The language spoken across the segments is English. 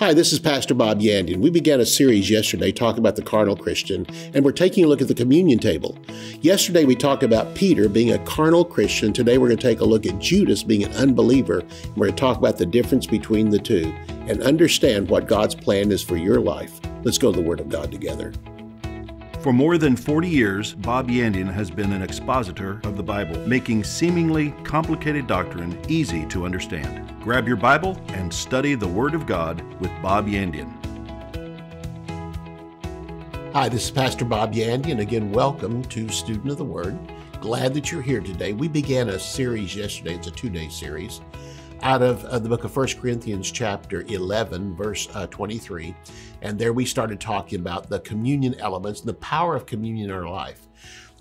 Hi, this is Pastor Bob Yandian. We began a series yesterday talking about the carnal Christian, and we're taking a look at the communion table. Yesterday we talked about Peter being a carnal Christian. Today we're going to take a look at Judas being an unbeliever. We're going to talk about the difference between the two and understand what God's plan is for your life. Let's go to the Word of God together. For more than 40 years, Bob Yandian has been an expositor of the Bible, making seemingly complicated doctrine easy to understand. Grab your Bible and study the Word of God with Bob Yandian. Hi, this is Pastor Bob Yandian. Again, welcome to Student of the Word. Glad that you're here today. We began a series yesterday. It's a two-day series out of the book of 1 Corinthians chapter 11, verse 23. And there we started talking about the communion elements and the power of communion in our life.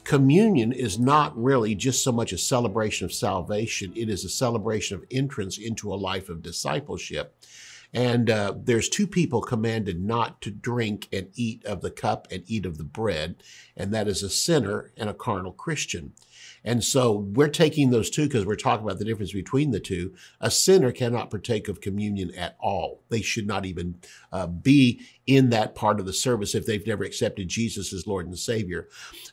Communion is not really just so much a celebration of salvation. It is a celebration of entrance into a life of discipleship. And there's two people commanded not to drink and eat of the cup and eat of the bread, and that is a sinner and a carnal Christian. And so we're taking those two because we're talking about the difference between the two. A sinner cannot partake of communion at all. They should not even be in that part of the service if they've never accepted Jesus as Lord and Savior.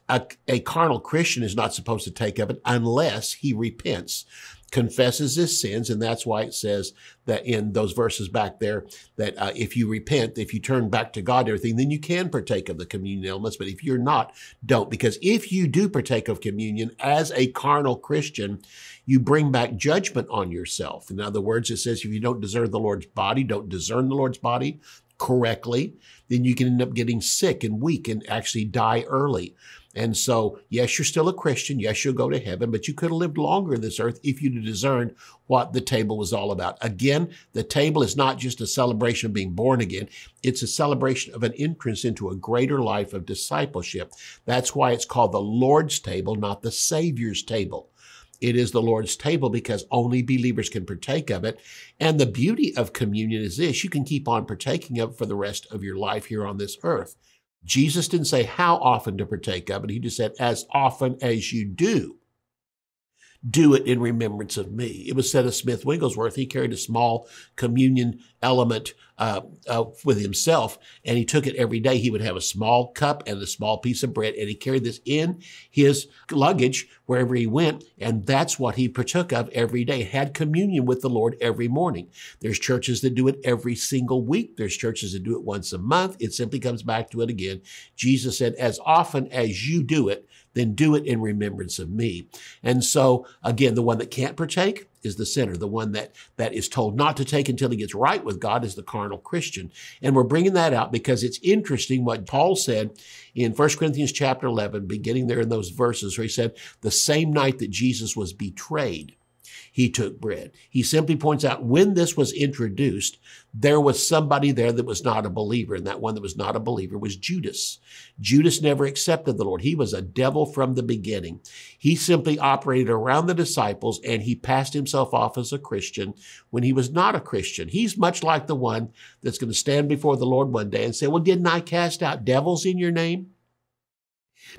A carnal Christian is not supposed to take of it unless he repents, confesses his sins, and that's why it says that in those verses back there that if you repent, if you turn back to God and everything, then you can partake of the communion elements, but if you're not, don't. Because if you do partake of communion as a carnal Christian, you bring back judgment on yourself. In other words, it says if you don't discern the Lord's body, don't discern the Lord's body correctly, then you can end up getting sick and weak and actually die early. And so, yes, you're still a Christian. Yes, you'll go to heaven, but you could have lived longer on this earth if you'd discerned what the table was all about. Again, the table is not just a celebration of being born again. It's a celebration of an entrance into a greater life of discipleship. That's why it's called the Lord's table, not the Savior's table. It is the Lord's table because only believers can partake of it. And the beauty of communion is this: you can keep on partaking of it for the rest of your life here on this earth. Jesus didn't say how often to partake of it. He just said, as often as you do it in remembrance of me. It was said of Smith Wigglesworth, he carried a small communion element with himself, and he took it every day. He would have a small cup and a small piece of bread, and he carried this in his luggage wherever he went, and that's what he partook of every day, had communion with the Lord every morning. There's churches that do it every single week. There's churches that do it once a month. It simply comes back to it again. Jesus said, as often as you do it, then do it in remembrance of me. And so, again, the one that can't partake is the sinner. The one that is told not to take until he gets right with God is the carnal Christian. And we're bringing that out because it's interesting what Paul said in 1 Corinthians chapter 11, beginning there in those verses where he said, the same night that Jesus was betrayed, he took bread. He simply points out when this was introduced, there was somebody there that was not a believer, and that one that was not a believer was Judas. Judas never accepted the Lord. He was a devil from the beginning. He simply operated around the disciples, and he passed himself off as a Christian when he was not a Christian. He's much like the one that's going to stand before the Lord one day and say, well, didn't I cast out devils in your name?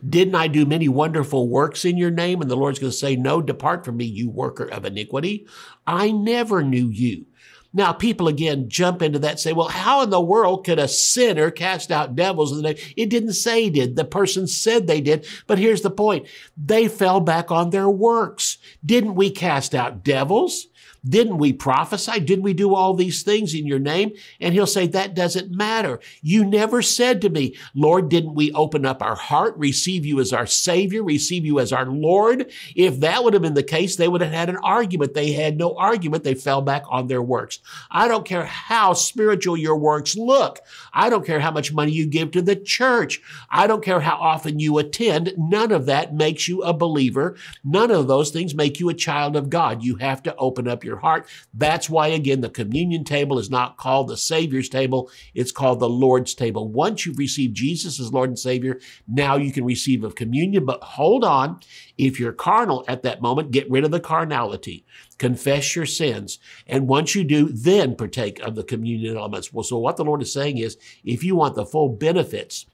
Didn't I do many wonderful works in your name? And the Lord's going to say, no, depart from me, you worker of iniquity. I never knew you. Now, people again jump into that and say, well, how in the world could a sinner cast out devils in the name? It didn't say he did. The person said they did. But here's the point. They fell back on their works. Didn't we cast out devils? Didn't we prophesy? Didn't we do all these things in your name? And he'll say, that doesn't matter. You never said to me, Lord, didn't we open up our heart, receive you as our Savior, receive you as our Lord? If that would have been the case, they would have had an argument. They had no argument. They fell back on their works. I don't care how spiritual your works look. I don't care how much money you give to the church. I don't care how often you attend. None of that makes you a believer. None of those things make you a child of God. You have to open up your heart. That's why, again, the communion table is not called the Savior's table. It's called the Lord's table. Once you've received Jesus as Lord and Savior, now you can receive of communion. But hold on. If you're carnal at that moment, get rid of the carnality. Confess your sins. And once you do, then partake of the communion elements. Well, so what the Lord is saying is, if you want the full benefits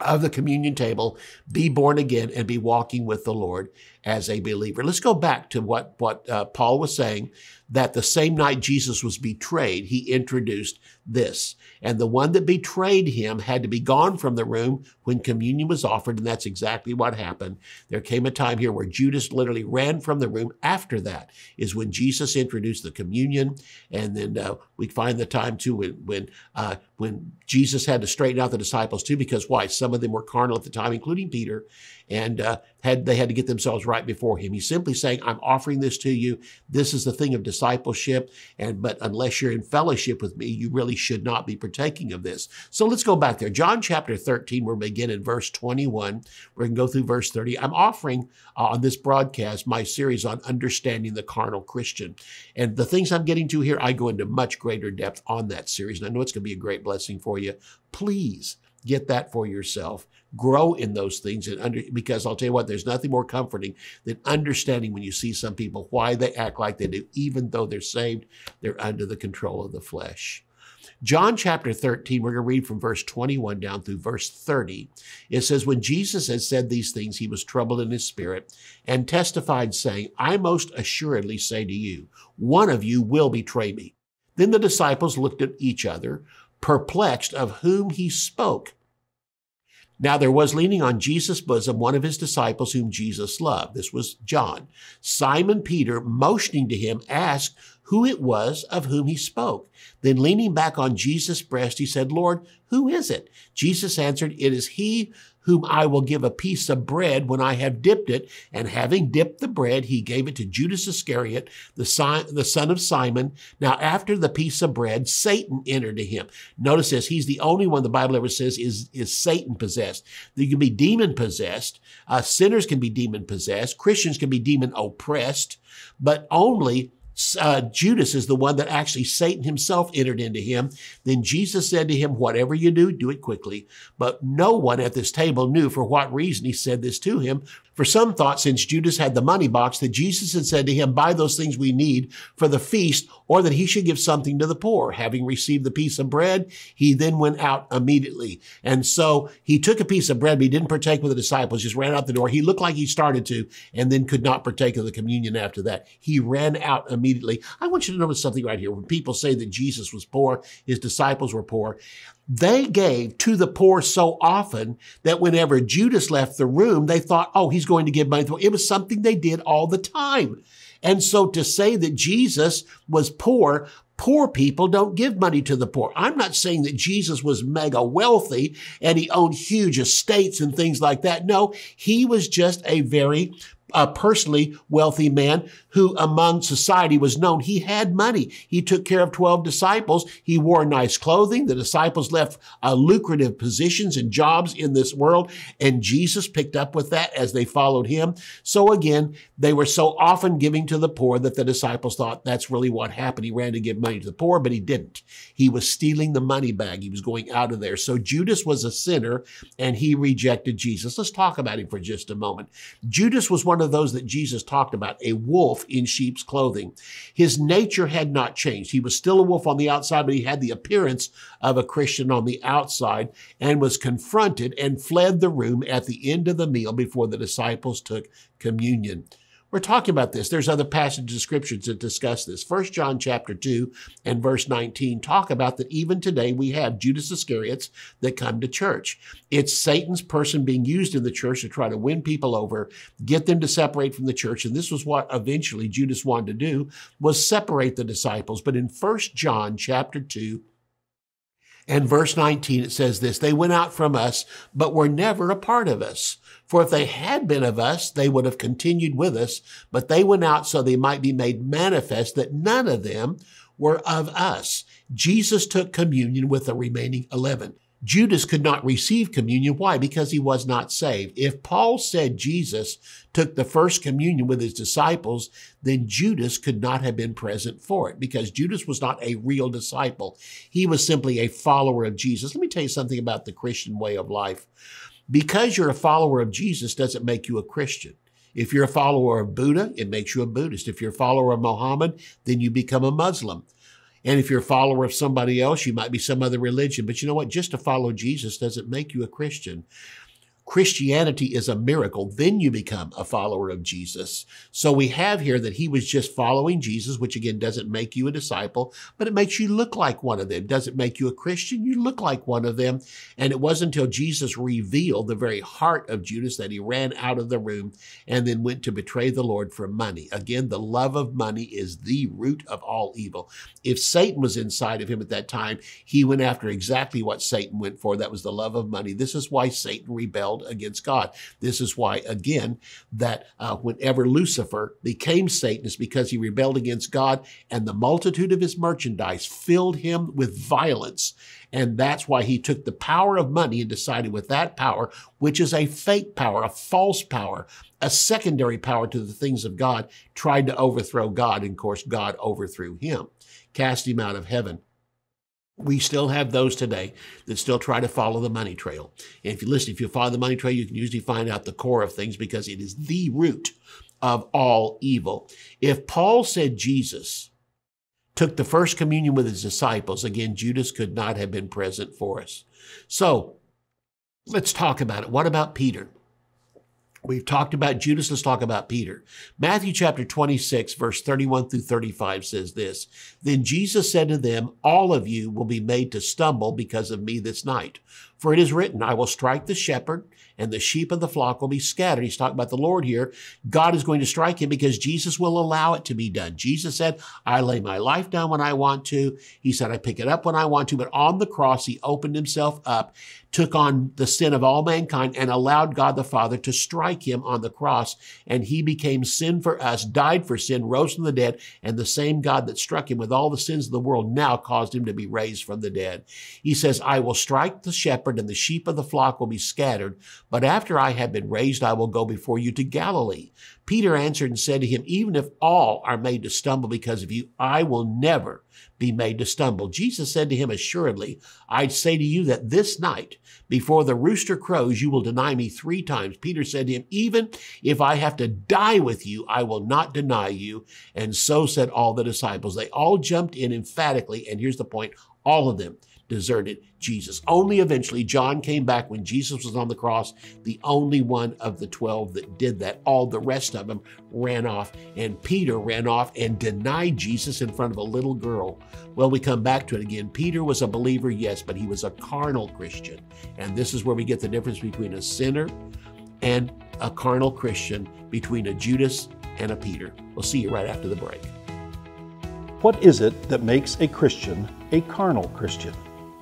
of the communion table, be born again and be walking with the Lord as a believer. Let's go back to what Paul was saying, that the same night Jesus was betrayed, he introduced this. And the one that betrayed him had to be gone from the room when communion was offered, and that's exactly what happened. There came a time here where Judas literally ran from the room. After that is when Jesus introduced the communion, and then we find the time too when Jesus had to straighten out the disciples too, because why? Some of them were carnal at the time, including Peter, and they had to get themselves right before him. He's simply saying, I'm offering this to you. This is the thing of discipleship, but unless you're in fellowship with me, you really should not be partaking of this. So let's go back there. John chapter 13, we'll begin in verse 21. We're going to go through verse 30. I'm offering on this broadcast my series on understanding the carnal Christian. And the things I'm getting to here, I go into much greater depth on that series, and I know it's going to be a great blessing for you. Please get that for yourself. Grow in those things, because I'll tell you what, there's nothing more comforting than understanding when you see some people, why they act like they do. Even though they're saved, they're under the control of the flesh. John chapter 13, we're going to read from verse 21 down through verse 30. It says, when Jesus had said these things, he was troubled in his spirit and testified, saying, I most assuredly say to you, one of you will betray me. Then the disciples looked at each other, perplexed of whom he spoke. Now there was leaning on Jesus' bosom one of his disciples whom Jesus loved. This was John. Simon Peter, motioning to him, asked who it was of whom he spoke. Then leaning back on Jesus' breast, he said, Lord, who is it? Jesus answered, it is he whom I will give a piece of bread when I have dipped it. And having dipped the bread, he gave it to Judas Iscariot, the son of Simon. Now, after the piece of bread, Satan entered to him. Notice this, he's the only one the Bible ever says is Satan possessed. You can be demon possessed. Sinners can be demon possessed. Christians can be demon oppressed, but only Judas is the one that actually Satan himself entered into him. Then Jesus said to him, whatever you do, do it quickly. But no one at this table knew for what reason he said this to him. For some thought, since Judas had the money box, that Jesus had said to him, buy those things we need for the feast, or that he should give something to the poor. Having received the piece of bread, he then went out immediately. And so he took a piece of bread, but he didn't partake with the disciples, just ran out the door. He looked like he started to, and then could not partake of the communion after that. He ran out immediately. I want you to notice something right here. When people say that Jesus was poor, his disciples were poor, they gave to the poor so often that whenever Judas left the room, they thought, oh, he's going to give money. It was something they did all the time. And so to say that Jesus was poor, poor people don't give money to the poor. I'm not saying that Jesus was mega wealthy and he owned huge estates and things like that. No, he was just a very personally wealthy man who among society was known. He had money. He took care of 12 disciples. He wore nice clothing. The disciples left lucrative positions and jobs in this world, and Jesus picked up with that as they followed him. So again, they were so often giving to the poor that the disciples thought that's really what happened. He ran to give money to the poor, but he didn't. He was stealing the money bag. He was going out of there. So Judas was a sinner and he rejected Jesus. Let's talk about him for just a moment. Judas was one of those that Jesus talked about, a wolf in sheep's clothing. His nature had not changed. He was still a wolf on the outside, but he had the appearance of a Christian on the outside, and was confronted and fled the room at the end of the meal before the disciples took communion. We're talking about this. There's other passages of scriptures that discuss this. First John chapter 2 and verse 19 talk about that even today we have Judas Iscariots that come to church. It's Satan's person being used in the church to try to win people over, get them to separate from the church. And this was what eventually Judas wanted to do, was separate the disciples. But in 1 John chapter 2 and verse 19, it says this, they went out from us, but were never a part of us. For if they had been of us, they would have continued with us, but they went out so they might be made manifest that none of them were of us. Jesus took communion with the remaining 11. Judas could not receive communion. Why? Because he was not saved. If Paul said Jesus took the first communion with his disciples, then Judas could not have been present for it, because Judas was not a real disciple. He was simply a follower of Jesus. Let me tell you something about the Christian way of life. Because you're a follower of Jesus doesn't make you a Christian. If you're a follower of Buddha, it makes you a Buddhist. If you're a follower of Muhammad, then you become a Muslim. And if you're a follower of somebody else, you might be some other religion. But you know what? Just to follow Jesus doesn't make you a Christian. Christianity is a miracle, then you become a follower of Jesus. So we have here that he was just following Jesus, which again doesn't make you a disciple, but it makes you look like one of them. Doesn't make you a Christian, you look like one of them. And it wasn't until Jesus revealed the very heart of Judas that he ran out of the room and then went to betray the Lord for money. Again, the love of money is the root of all evil. If Satan was inside of him at that time, he went after exactly what Satan went for. That was the love of money. This is why Satan rebelled against God. This is why, again, that whenever Lucifer became Satan, is because he rebelled against God, and the multitude of his merchandise filled him with violence. And that's why he took the power of money and decided with that power, which is a fake power, a false power, a secondary power to the things of God, tried to overthrow God. And of course, God overthrew him, cast him out of heaven. We still have those today that still try to follow the money trail. And if you listen, if you follow the money trail, you can usually find out the core of things because it is the root of all evil. If Paul said Jesus took the first communion with his disciples, again, Judas could not have been present for us. So let's talk about it. What about Peter? We've talked about Judas, let's talk about Peter. Matthew chapter 26, verse 31 through 35 says this, "Then Jesus said to them, all of you will be made to stumble because of me this night. For it is written, I will strike the shepherd and the sheep of the flock will be scattered." He's talking about the Lord here. God is going to strike him because Jesus will allow it to be done. Jesus said, I lay my life down when I want to. He said, I pick it up when I want to. But on the cross, he opened himself up, took on the sin of all mankind, and allowed God the Father to strike him on the cross. And he became sin for us, died for sin, rose from the dead. And the same God that struck him with all the sins of the world now caused him to be raised from the dead. He says, I will strike the shepherd and the sheep of the flock will be scattered. But after I have been raised, I will go before you to Galilee. Peter answered and said to him, even if all are made to stumble because of you, I will never be made to stumble. Jesus said to him, assuredly, I say to you that this night, before the rooster crows, you will deny me three times. Peter said to him, even if I have to die with you, I will not deny you. And so said all the disciples. They all jumped in emphatically, and here's the point, all of them deserted Jesus. Only eventually John came back when Jesus was on the cross, the only one of the 12 that did that. All the rest of them ran off, and Peter ran off and denied Jesus in front of a little girl. Well, we come back to it again. Peter was a believer, yes, but he was a carnal Christian. And this is where we get the difference between a sinner and a carnal Christian, between a Judas and a Peter. We'll see you right after the break. What is it that makes a Christian a carnal Christian?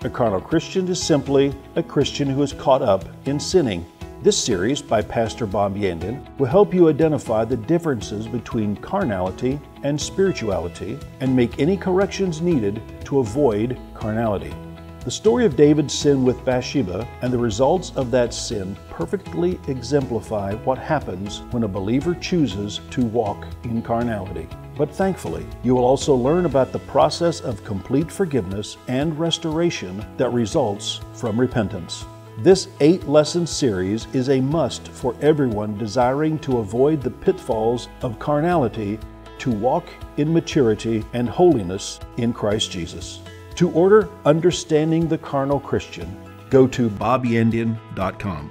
A carnal Christian is simply a Christian who is caught up in sinning. This series by Pastor Bob Yandian will help you identify the differences between carnality and spirituality and make any corrections needed to avoid carnality. The story of David's sin with Bathsheba and the results of that sin perfectly exemplify what happens when a believer chooses to walk in carnality. But thankfully, you will also learn about the process of complete forgiveness and restoration that results from repentance. This 8-lesson series is a must for everyone desiring to avoid the pitfalls of carnality, to walk in maturity and holiness in Christ Jesus. To order Understanding the Carnal Christian, go to BobYandian.com.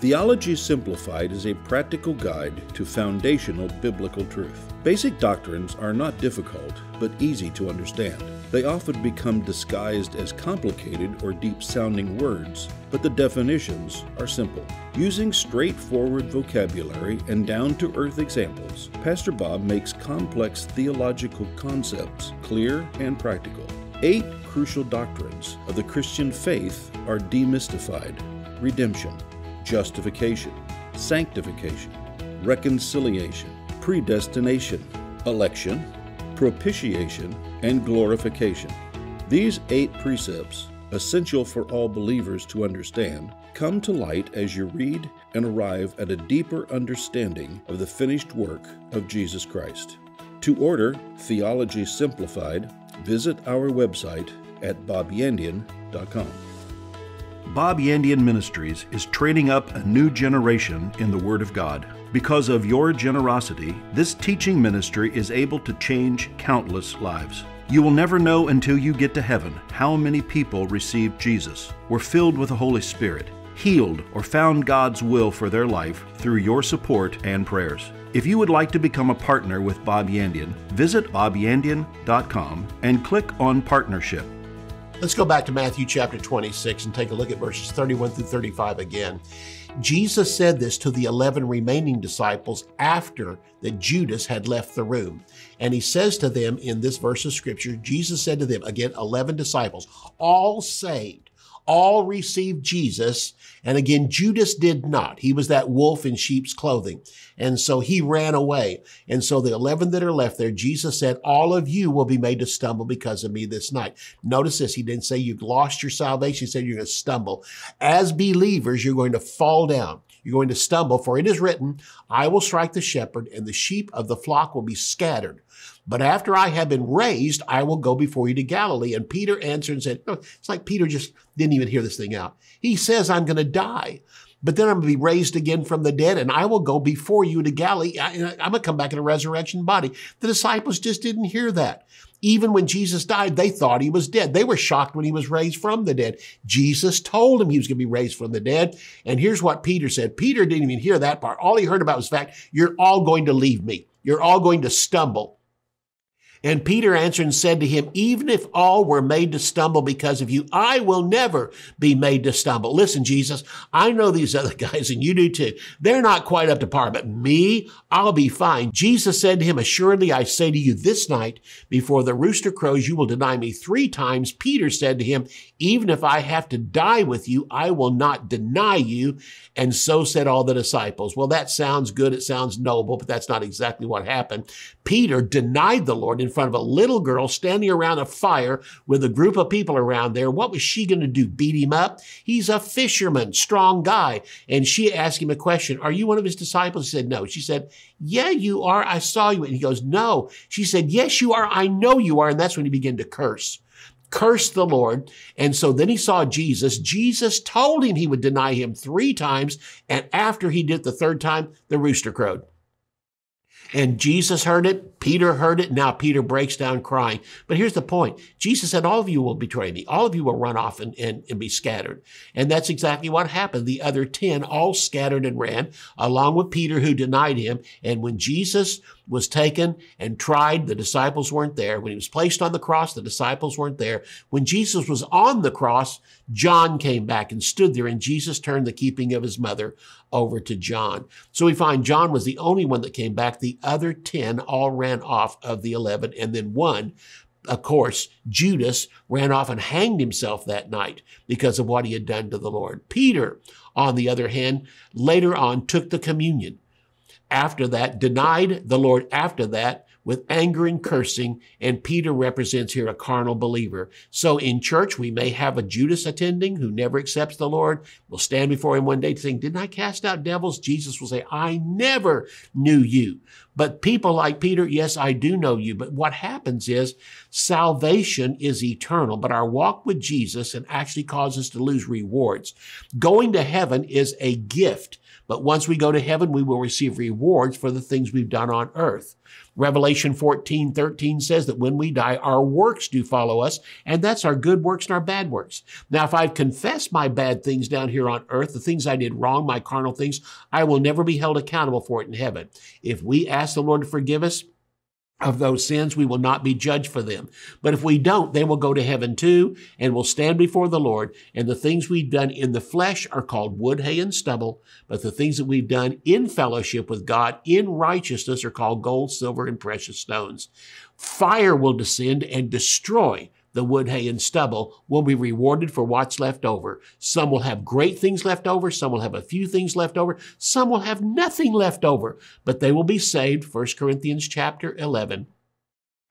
Theology Simplified is a practical guide to foundational biblical truth. Basic doctrines are not difficult, but easy to understand. They often become disguised as complicated or deep-sounding words, but the definitions are simple. Using straightforward vocabulary and down-to-earth examples, Pastor Bob makes complex theological concepts clear and practical. 8 crucial doctrines of the Christian faith are demystified: redemption, justification, sanctification, reconciliation, predestination, election, propitiation, and glorification. These 8 precepts, essential for all believers to understand, come to light as you read and arrive at a deeper understanding of the finished work of Jesus Christ. To order Theology Simplified, visit our website at bobyandian.com. Bob Yandian Ministries is training up a new generation in the Word of God. Because of your generosity, this teaching ministry is able to change countless lives. You will never know until you get to heaven how many people received Jesus, were filled with the Holy Spirit, healed, or found God's will for their life through your support and prayers. If you would like to become a partner with Bob Yandian, visit bobyandian.com and click on Partnership. Let's go back to Matthew chapter 26 and take a look at verses 31 through 35 again. Jesus said this to the 11 remaining disciples after that Judas had left the room. And he says to them in this verse of scripture, Jesus said to them, again, 11 disciples, all saved, all received Jesus. And again, Judas did not. He was that wolf in sheep's clothing. And so he ran away. And so the 11 that are left there, Jesus said, all of you will be made to stumble because of me this night. Notice this. He didn't say you've lost your salvation. He said you're going to stumble. As believers, you're going to fall down. You're going to stumble, for it is written, I will strike the shepherd and the sheep of the flock will be scattered. But after I have been raised, I will go before you to Galilee. And Peter answered and said, no, it's like Peter just didn't even hear this thing out. He says, I'm going to die, but then I'm going to be raised again from the dead, and I will go before you to Galilee. I'm going to come back in a resurrection body. The disciples just didn't hear that. Even when Jesus died, they thought he was dead. They were shocked when he was raised from the dead. Jesus told them he was going to be raised from the dead. And here's what Peter said. Peter didn't even hear that part. All he heard about was the fact, you're all going to leave me. You're all going to stumble. And Peter answered and said to him, even if all were made to stumble because of you, I will never be made to stumble. Listen, Jesus, I know these other guys, and you do too. They're not quite up to par, but me, I'll be fine. Jesus said to him, assuredly, I say to you this night, before the rooster crows, you will deny me three times. Peter said to him, even if I have to die with you, I will not deny you. And so said all the disciples. Well, that sounds good. It sounds noble, but that's not exactly what happened. Peter denied the Lord in front of a little girl standing around a fire with a group of people around there. What was she going to do? Beat him up? He's a fisherman, strong guy. And she asked him a question. Are you one of his disciples? He said, no. She said, yeah, you are. I saw you. And he goes, no. She said, yes, you are. I know you are. And that's when he began to curse. Curse the Lord. And so then he saw Jesus. Jesus told him he would deny him three times. And after he did the third time, the rooster crowed. And Jesus heard it. Peter heard it. Now Peter breaks down crying. But here's the point. Jesus said, all of you will betray me. All of you will run off and be scattered. And that's exactly what happened. The other 10 all scattered and ran, along with Peter, who denied him. And when Jesus was taken and tried, the disciples weren't there. When he was placed on the cross, the disciples weren't there. When Jesus was on the cross, John came back and stood there, and Jesus turned the keeping of his mother over to John. So we find John was the only one that came back. The other 10 all ran off of the 11, and then one, of course, Judas, ran off and hanged himself that night because of what he had done to the Lord. Peter, on the other hand, later on took the communion. After that, denied the Lord after that with anger and cursing, and Peter represents here a carnal believer. So in church, we may have a Judas attending who never accepts the Lord. We'll stand before him one day saying, didn't I cast out devils? Jesus will say, I never knew you. But people like Peter, yes, I do know you. But what happens is salvation is eternal, but our walk with Jesus and actually causes us to lose rewards. Going to heaven is a gift. But once we go to heaven, we will receive rewards for the things we've done on earth. Revelation 14:13 says that when we die, our works do follow us, and that's our good works and our bad works. Now, if I've confessed my bad things down here on earth, the things I did wrong, my carnal things, I will never be held accountable for it in heaven. If we ask the Lord to forgive us of those sins, we will not be judged for them. But if we don't, they will go to heaven too, and will stand before the Lord. And the things we've done in the flesh are called wood, hay, and stubble. But the things that we've done in fellowship with God, in righteousness, are called gold, silver, and precious stones. Fire will descend and destroy the wood, hay, and stubble, will be rewarded for what's left over. Some will have great things left over. Some will have a few things left over. Some will have nothing left over, but they will be saved, 1 Corinthians chapter 11,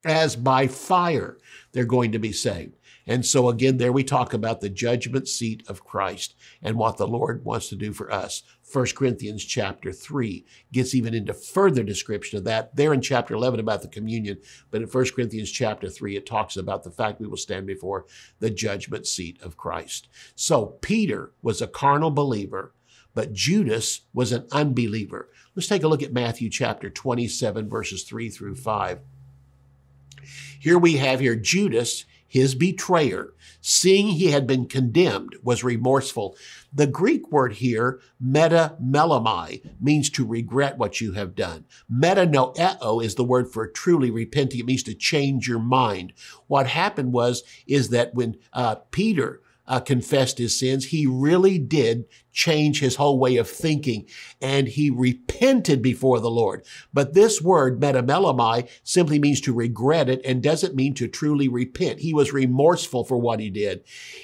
as by fire they're going to be saved. And so again, there we talk about the judgment seat of Christ and what the Lord wants to do for us. 1 Corinthians chapter 3 gets even into further description of that. There in chapter 11 about the communion, but in 1 Corinthians chapter 3, it talks about the fact we will stand before the judgment seat of Christ. So Peter was a carnal believer, but Judas was an unbeliever. Let's take a look at Matthew chapter 27, verses 3 through 5. Here we have Judas. His betrayer, seeing he had been condemned, was remorseful. The Greek word here, metamelamai, means to regret what you have done. Metanoeo is the word for truly repenting. It means to change your mind. What happened is that when Peter confessed his sins, he really did change his whole way of thinking, and he repented before the Lord. But this word, metamelamai, simply means to regret it and doesn't mean to truly repent. He was remorseful for what he did.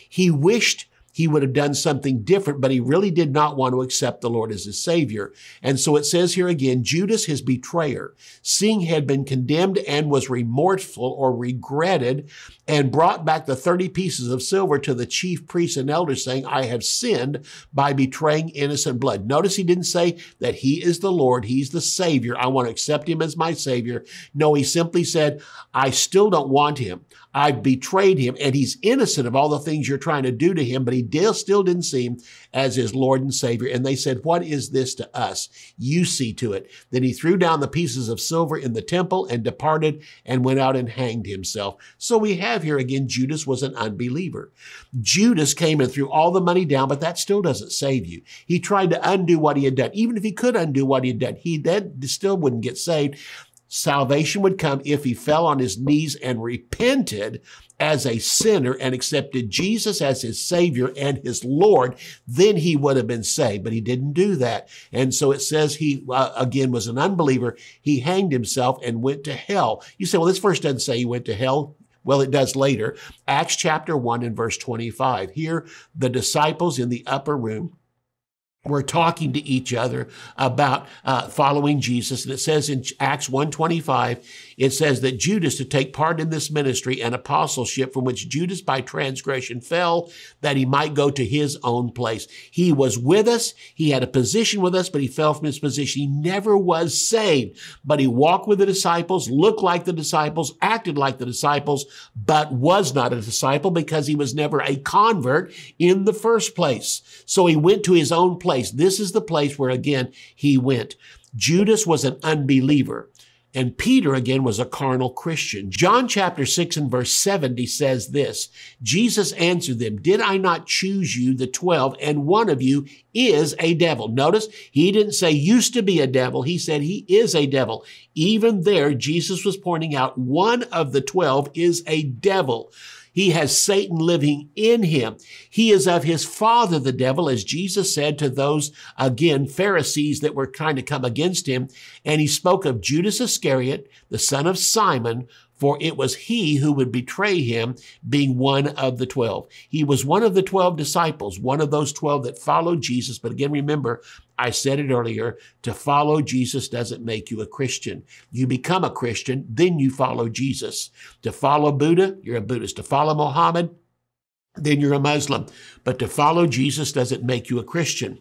He wished he would have done something different, but he really did not want to accept the Lord as his Savior. And so it says here again, Judas, his betrayer, seeing he had been condemned and was remorseful or regretted, and brought back the 30 pieces of silver to the chief priests and elders, saying, I have sinned by betraying innocent blood. Notice he didn't say that he is the Lord, he's the Savior, I want to accept him as my Savior. No, he simply said, I still don't want him. I've betrayed him, and he's innocent of all the things you're trying to do to him, but he still didn't see him as his Lord and Savior. And they said, what is this to us? You see to it. Then he threw down the pieces of silver in the temple and departed and went out and hanged himself. So we have here again, Judas was an unbeliever. Judas came and threw all the money down, but that still doesn't save you. He tried to undo what he had done. Even if he could undo what he had done, that still wouldn't get saved. Salvation would come if he fell on his knees and repented as a sinner and accepted Jesus as his Savior and his Lord, then he would have been saved, but he didn't do that. And so it says he, again, was an unbeliever. He hanged himself and went to hell. You say, well, this verse doesn't say he went to hell. Well, it does later. Acts chapter 1 and verse 25. Here, the disciples in the upper room were talking to each other about following Jesus. And it says in Acts 1:25, it says that Judas to take part in this ministry and apostleship from which Judas by transgression fell, that he might go to his own place. He was with us. He had a position with us, but he fell from his position. He never was saved, but he walked with the disciples, looked like the disciples, acted like the disciples, but was not a disciple because he was never a convert in the first place. So he went to his own place. This is the place where, again, he went. Judas was an unbeliever, and Peter, again, was a carnal Christian. John chapter 6 and verse 70 says this, Jesus answered them, did I not choose you, the 12, and one of you is a devil? Notice, he didn't say used to be a devil. He said he is a devil. Even there, Jesus was pointing out one of the 12 is a devil. He has Satan living in him. He is of his father, the devil, as Jesus said to those, again, Pharisees that were trying to come against him. And he spoke of Judas Iscariot, the son of Simon, for it was he who would betray him, being one of the 12. He was one of the 12 disciples, one of those 12 that followed Jesus. But again, remember, I said it earlier, to follow Jesus doesn't make you a Christian. You become a Christian, then you follow Jesus. To follow Buddha, you're a Buddhist. To follow Muhammad, then you're a Muslim. But to follow Jesus doesn't make you a Christian.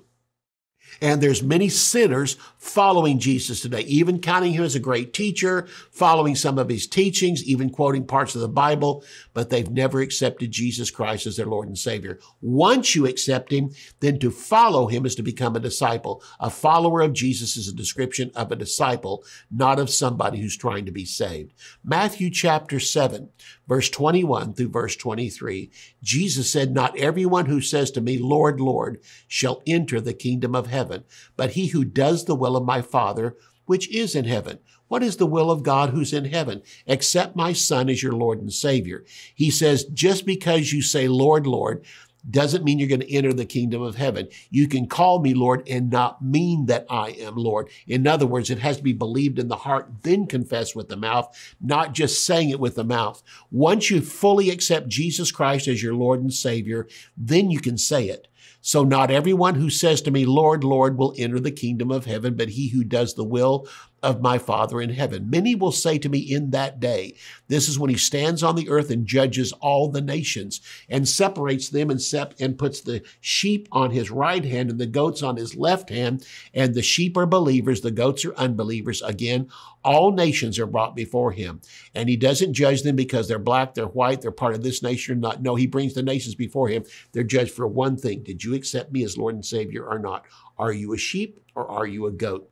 And there's many sinners following Jesus today, even counting him as a great teacher, following some of his teachings, even quoting parts of the Bible, but they've never accepted Jesus Christ as their Lord and Savior. Once you accept him, then to follow him is to become a disciple. A follower of Jesus is a description of a disciple, not of somebody who's trying to be saved. Matthew chapter 7, verse 21 through verse 23, Jesus said, not everyone who says to me, Lord, Lord, shall enter the kingdom of heaven, but he who does the will of my Father, which is in heaven. What is the will of God who's in heaven? Accept my Son as your Lord and Savior. He says, just because you say, Lord, Lord, doesn't mean you're going to enter the kingdom of heaven. You can call me Lord and not mean that I am Lord. In other words, it has to be believed in the heart, then confessed with the mouth, not just saying it with the mouth. Once you fully accept Jesus Christ as your Lord and Savior, then you can say it. So not everyone who says to me, Lord, Lord, will enter the kingdom of heaven, but he who does the will of my Father in heaven. Many will say to me in that day, this is when he stands on the earth and judges all the nations and separates them and puts the sheep on his right hand and the goats on his left hand. And the sheep are believers, the goats are unbelievers. Again, all nations are brought before him. And he doesn't judge them because they're black, they're white, they're part of this nation or not. No, he brings the nations before him. They're judged for one thing. Did you accept me as Lord and Savior or not? Are you a sheep or are you a goat?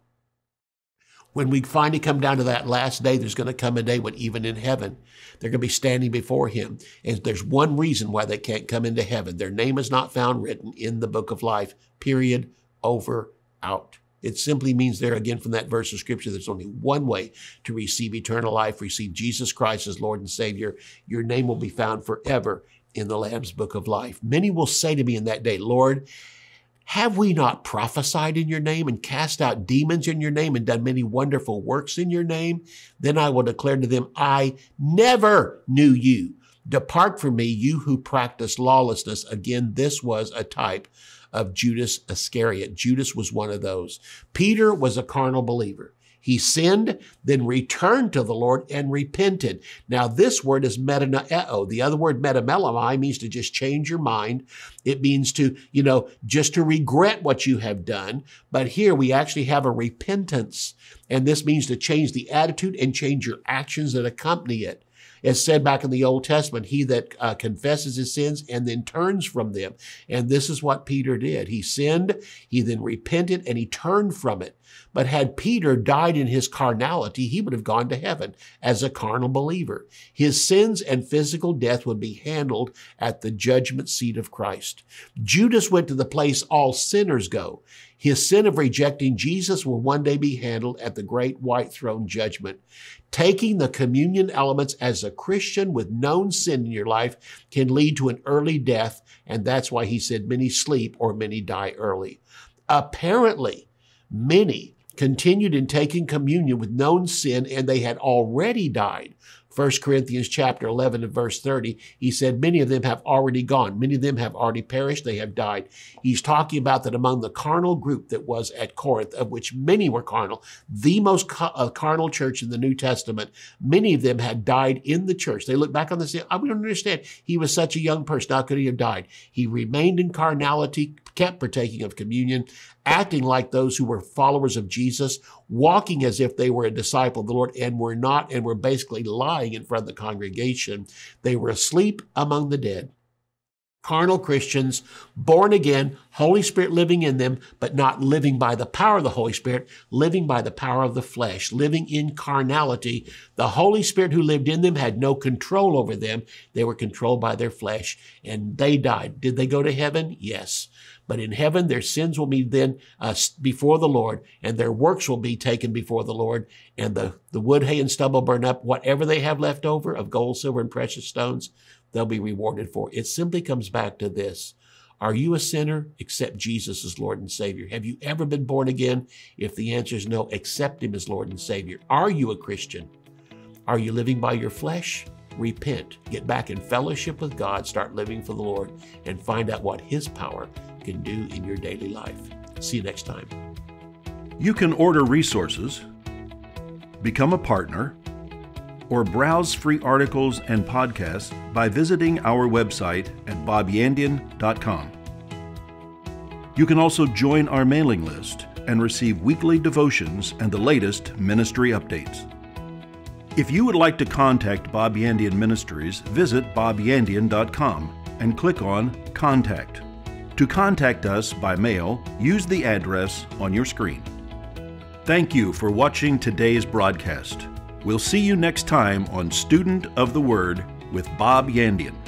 When we finally come down to that last day, there's going to come a day when even in heaven, they're going to be standing before him. And there's one reason why they can't come into heaven. Their name is not found written in the book of life, period, over, out. It simply means there, again, from that verse of scripture, there's only one way to receive eternal life, receive Jesus Christ as Lord and Savior. Your name will be found forever in the Lamb's book of life. Many will say to me in that day, Lord, have we not prophesied in your name and cast out demons in your name and done many wonderful works in your name? Then I will declare to them, I never knew you. Depart from me, you who practice lawlessness. Again, this was a type of Judas Iscariot. Judas was one of those. Peter was a carnal believer. He sinned, then returned to the Lord and repented. Now this word is metanoeo. The other word metamelamai means to just change your mind. It means to, just to regret what you have done. But here we actually have a repentance. And this means to change the attitude and change your actions that accompany it. It's said back in the Old Testament, he that confesses his sins and then turns from them. And this is what Peter did. He sinned, he then repented, and he turned from it. But had Peter died in his carnality, he would have gone to heaven as a carnal believer. His sins and physical death would be handled at the judgment seat of Christ. Judas went to the place all sinners go. His sin of rejecting Jesus will one day be handled at the great white throne judgment. Taking the communion elements as a Christian with known sin in your life can lead to an early death, and that's why he said many sleep or many die early. Apparently, many continued in taking communion with known sin, and they had already died. 1 Corinthians chapter 11 and verse 30, he said, many of them have already gone. Many of them have already perished. They have died. He's talking about that among the carnal group that was at Corinth, of which many were carnal, the most carnal church in the New Testament. Many of them had died in the church. They look back on this and say, I don't understand. He was such a young person. How could he have died? He remained in carnality, kept partaking of communion, acting like those who were followers of Jesus, walking as if they were a disciple of the Lord and were not, and were basically lying in front of the congregation. They were asleep among the dead. Carnal Christians, born again, Holy Spirit living in them, but not living by the power of the Holy Spirit, living by the power of the flesh, living in carnality. The Holy Spirit who lived in them had no control over them. They were controlled by their flesh, and they died. Did they go to heaven? Yes. But in heaven, their sins will be then before the Lord, and their works will be taken before the Lord, and the wood, hay, and stubble burn up. Whatever they have left over of gold, silver, and precious stones, they'll be rewarded for. It simply comes back to this. Are you a sinner? Accept Jesus as Lord and Savior. Have you ever been born again? If the answer is no, accept him as Lord and Savior. Are you a Christian? Are you living by your flesh? Repent, get back in fellowship with God, start living for the Lord, and find out what his power can do in your daily life. See you next time. You can order resources, become a partner, or browse free articles and podcasts by visiting our website at bobyandian.com. You can also join our mailing list and receive weekly devotions and the latest ministry updates. If you would like to contact Bob Yandian Ministries, visit bobyandian.com and click on Contact. To contact us by mail, use the address on your screen. Thank you for watching today's broadcast. We'll see you next time on Student of the Word with Bob Yandian.